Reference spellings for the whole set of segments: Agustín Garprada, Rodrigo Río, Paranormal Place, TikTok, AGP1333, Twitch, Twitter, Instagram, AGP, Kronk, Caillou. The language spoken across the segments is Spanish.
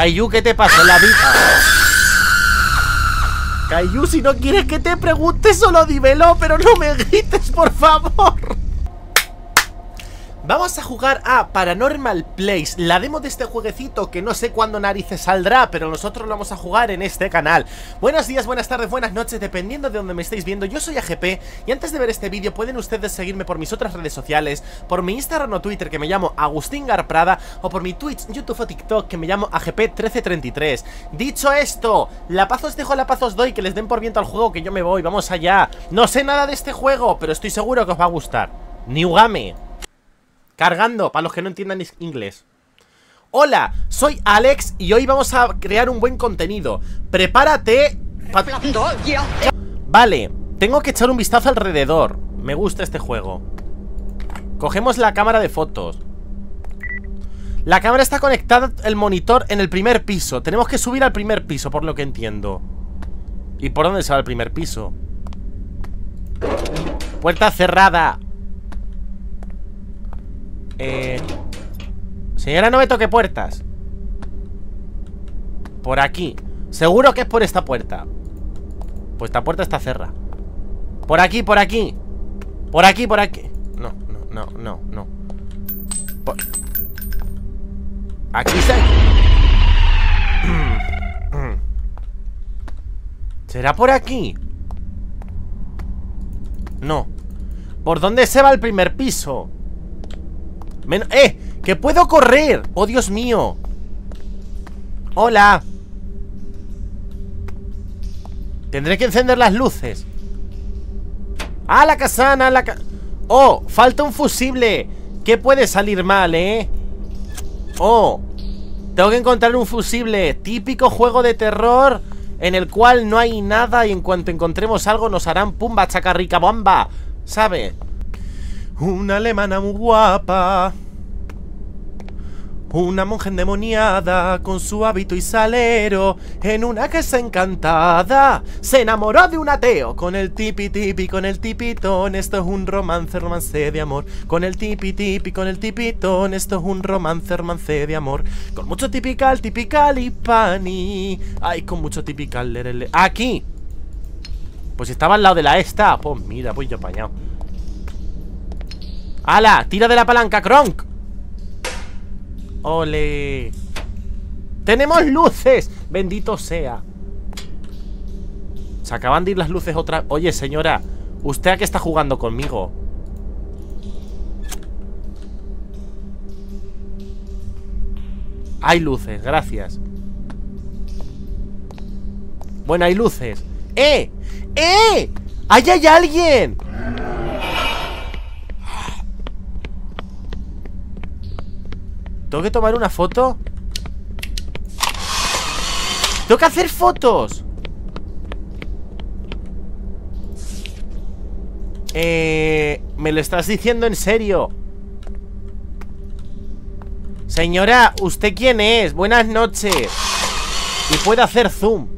Caillou, ¿qué te pasó en la vida? Caillou, si no quieres que te pregunte, solo dímelo, pero no me grites, por favor. Vamos a jugar a Paranormal Place, la demo de este jueguecito que no sé cuándo narices saldrá, pero nosotros lo vamos a jugar en este canal. Buenos días, buenas tardes, buenas noches, dependiendo de donde me estéis viendo. Yo soy AGP y antes de ver este vídeo pueden ustedes seguirme por mis otras redes sociales, por mi Instagram o Twitter, que me llamo Agustín Garprada, o por mi Twitch, YouTube o TikTok, que me llamo AGP1333. Dicho esto, la paz os dejo, la paz os doy, que les den por viento al juego, que yo me voy, vamos allá. No sé nada de este juego, pero estoy seguro que os va a gustar. New Game. Cargando, para los que no entiendan inglés. Hola, soy Alex y hoy vamos a crear un buen contenido. Prepárate. Vale, tengo que echar un vistazo alrededor. Me gusta este juego. Cogemos la cámara de fotos. La cámara está conectada al monitor en el primer piso. Tenemos que subir al primer piso, por lo que entiendo. ¿Y por dónde se va el primer piso? Puerta cerrada. Señora, no me toque puertas. Por aquí. Seguro que es por esta puerta. Pues esta puerta está cerrada. Por aquí, por aquí. Por aquí, por aquí. No, no, no, no, no. Por... aquí está. ¿Será por aquí? No. ¿Por dónde se va el primer piso? ¡Eh! ¡Que puedo correr! ¡Oh, Dios mío! ¡Hola! Tendré que encender las luces. ¡Ah, la casana! La ca... ¡Oh! ¡Falta un fusible! ¿Qué puede salir mal, eh? ¡Oh! Tengo que encontrar un fusible. Típico juego de terror en el cual no hay nada y en cuanto encontremos algo nos harán pumba, chacarrica, bomba, ¿sabes? Una alemana muy guapa, una monja endemoniada, con su hábito y salero, en una casa encantada, se enamoró de un ateo. Con el tipi tipi, con el tipitón, esto es un romance, romance de amor. Con el tipi tipi, con el tipitón, esto es un romance, romance de amor. Con mucho tipical, tipical y pani. Ay, con mucho tipical, lerele. ¡Aquí! Pues estaba al lado de la esta. Pues mira, pues yo apañado. ¡Hala! ¡Tira de la palanca, Kronk! ¡Ole! ¡Tenemos luces! ¡Bendito sea! Se acaban de ir las luces otra... Oye, señora, ¿usted a qué está jugando conmigo? Hay luces, gracias. Bueno, hay luces. ¡Eh! ¡Eh! ¡Ahí hay alguien! ¿Tengo que tomar una foto? ¡Tengo que hacer fotos! ¿Me lo estás diciendo en serio? Señora, ¿usted quién es? Buenas noches. Y puede hacer zoom.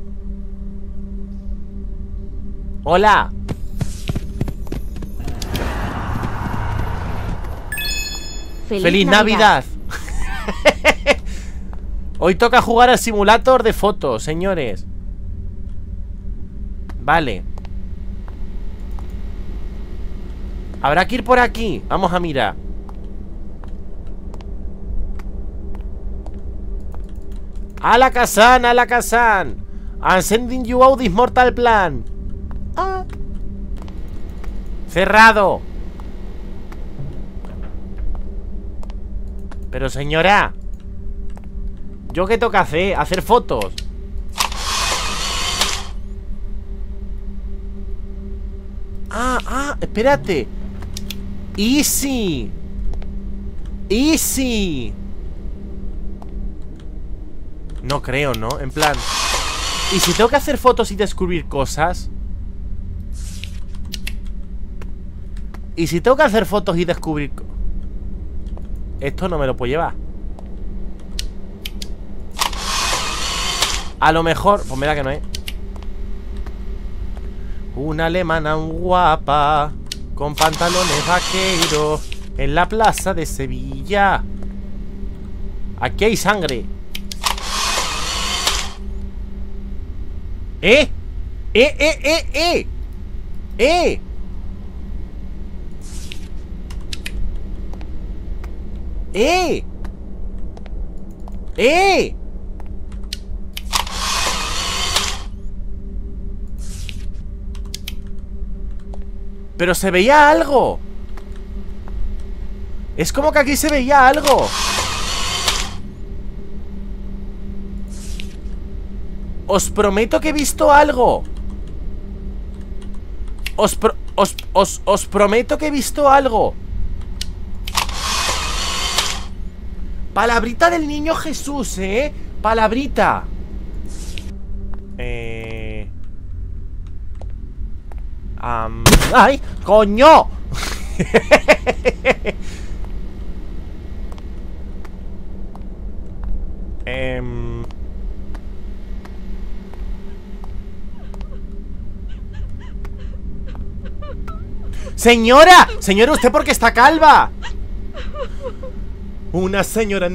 Hola. ¡Feliz Navidad! Hoy toca jugar al simulator de fotos, señores. Vale. Habrá que ir por aquí. Vamos a mirar. ¡A la Kazan! I'm sending you out this mortal plan. Ah. Cerrado. Pero señora, ¿yo qué toca hacer? Hacer fotos. Ah, ah, espérate. Easy. Easy. No creo, ¿no? En plan, ¿y si tengo que hacer fotos y descubrir cosas? ¿Y si tengo que hacer fotos y descubrir cosas? Esto no me lo puedo llevar. A lo mejor... pues mira que no es. Una alemana guapa, con pantalones vaqueros, en la plaza de Sevilla. Aquí hay sangre. ¡Eh! ¡Eh! ¡Eh! Pero se veía algo. Es como que aquí se veía algo. Os prometo que he visto algo. Os prometo que he visto algo. Palabrita del niño Jesús, ¿eh? Palabrita. ¡Ay! ¡Coño! ¡Señora! ¡Señora, usted porque está calva! Una señora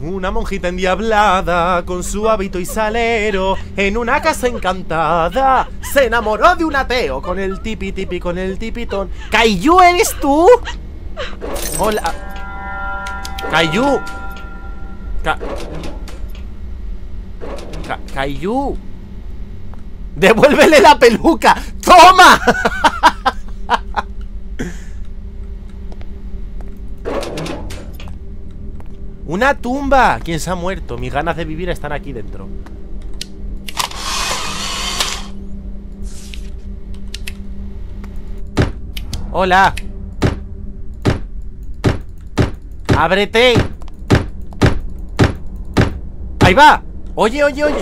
una monjita endiablada, con su hábito y salero, en una casa encantada, se enamoró de un ateo, con el tipi tipi, con el tipitón. ¿Caillou eres tú? Hola. Caillou. Caillou. Devuélvele la peluca. ¡Toma! ¡Una tumba! ¿Quién se ha muerto? Mis ganas de vivir están aquí dentro. ¡Hola! ¡Ábrete! ¡Ahí va! ¡Oye, oye, oye!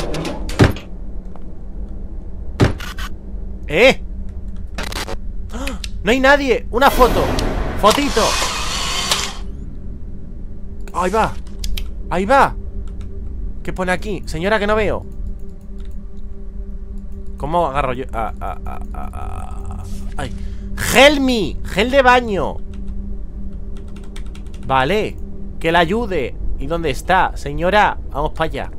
¡Eh! ¡No hay nadie! ¡Una foto! ¡Fotito! Ahí va, ahí va. ¿Qué pone aquí? Señora, que no veo. ¿Cómo agarro yo? Ay. ¡Help me! ¡Gel de baño! Vale, que la ayude. ¿Y dónde está? Señora, vamos para allá.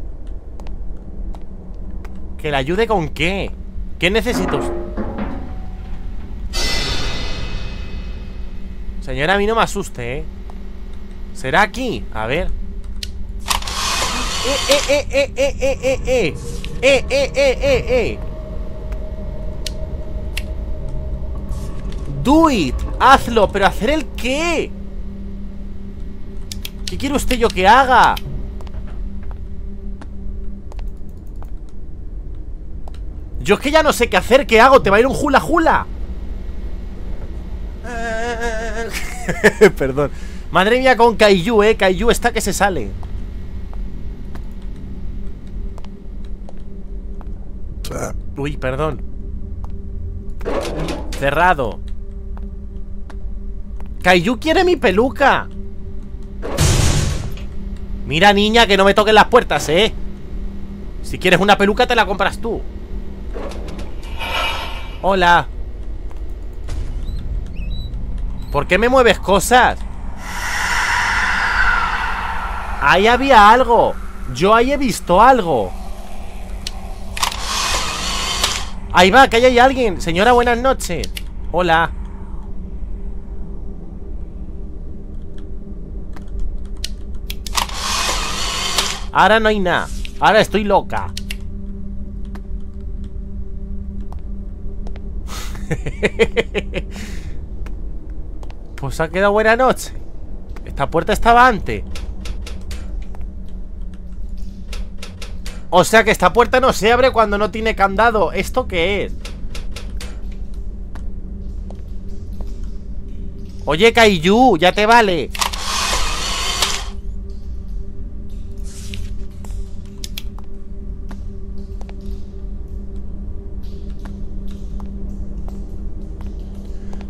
¿Que la ayude con qué? ¿Qué necesito? Señora, a mí no me asuste, ¿eh? ¿Será aquí? A ver. Do it. Hazlo. ¿Pero hacer el qué? ¿Qué quiere usted yo que haga? Yo es que ya no sé qué hacer. ¿Qué hago? ¿Te va a ir un hula hula? Perdón. Madre mía con Caillou, Caillou está que se sale. Uy, perdón. Cerrado. Caillou quiere mi peluca. Mira, niña, que no me toquen las puertas, Si quieres una peluca te la compras tú. Hola. ¿Por qué me mueves cosas? Ahí había algo. Yo ahí he visto algo. Ahí va, que ahí hay alguien. Señora, buenas noches. Hola. Ahora no hay nada. Ahora estoy loca. Pues ha quedado buena noche. Esta puerta estaba antes. O sea que esta puerta no se abre cuando no tiene candado. ¿Esto qué es? Oye, Caillou, ya te vale.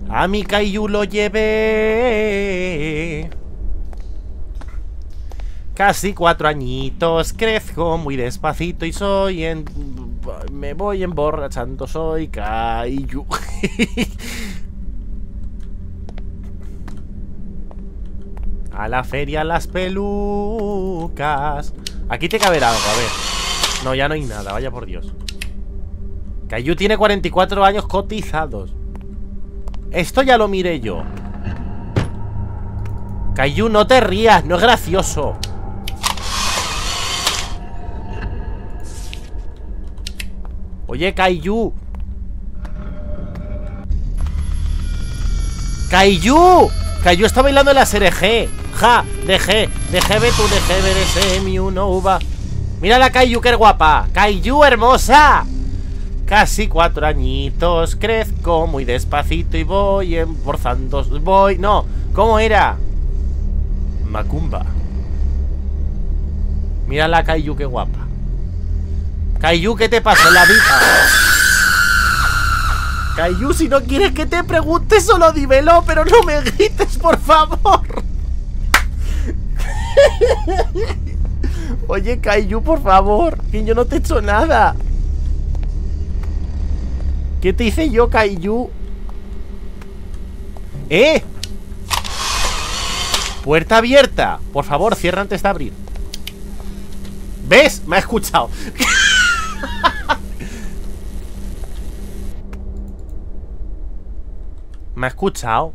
A mi Caillou lo llevé. Casi 4 añitos, crezco muy despacito y soy me voy emborrachando, soy Caillou. A la feria las pelucas. Aquí te caberá algo, a ver. No, ya no hay nada, vaya por Dios. Caillou tiene 44 años cotizados. Esto ya lo miré yo. Caillou, no te rías, no es gracioso. Oye, Caillou. ¡Caillou! ¡Caillou está bailando en la SRG! ¡Ja! ¡Dejé ver tú! ¡Dejé ver ese mi uno uva! ¡Mira la Caillou, que guapa! ¡Caillou, hermosa! Casi 4 añitos, crezco muy despacito y voy emborzando... Voy... No, ¿cómo era? Macumba. Mira la Caillou, que guapa. Caillou, ¿qué te pasó en la vida? Caillou, si no quieres que te pregunte, solo dímelo, pero no me grites, por favor. Oye, Caillou, por favor, que yo no te he hecho nada. ¿Qué te hice yo, Caillou? ¡Eh! Puerta abierta. Por favor, cierra antes de abrir. ¿Ves? Me ha escuchado. ¿Me ha escuchado?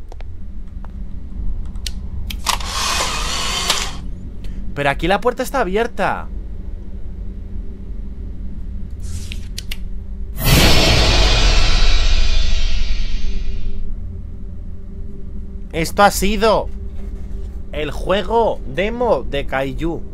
Pero aquí la puerta está abierta. Esto ha sido el juego demo de Caillou.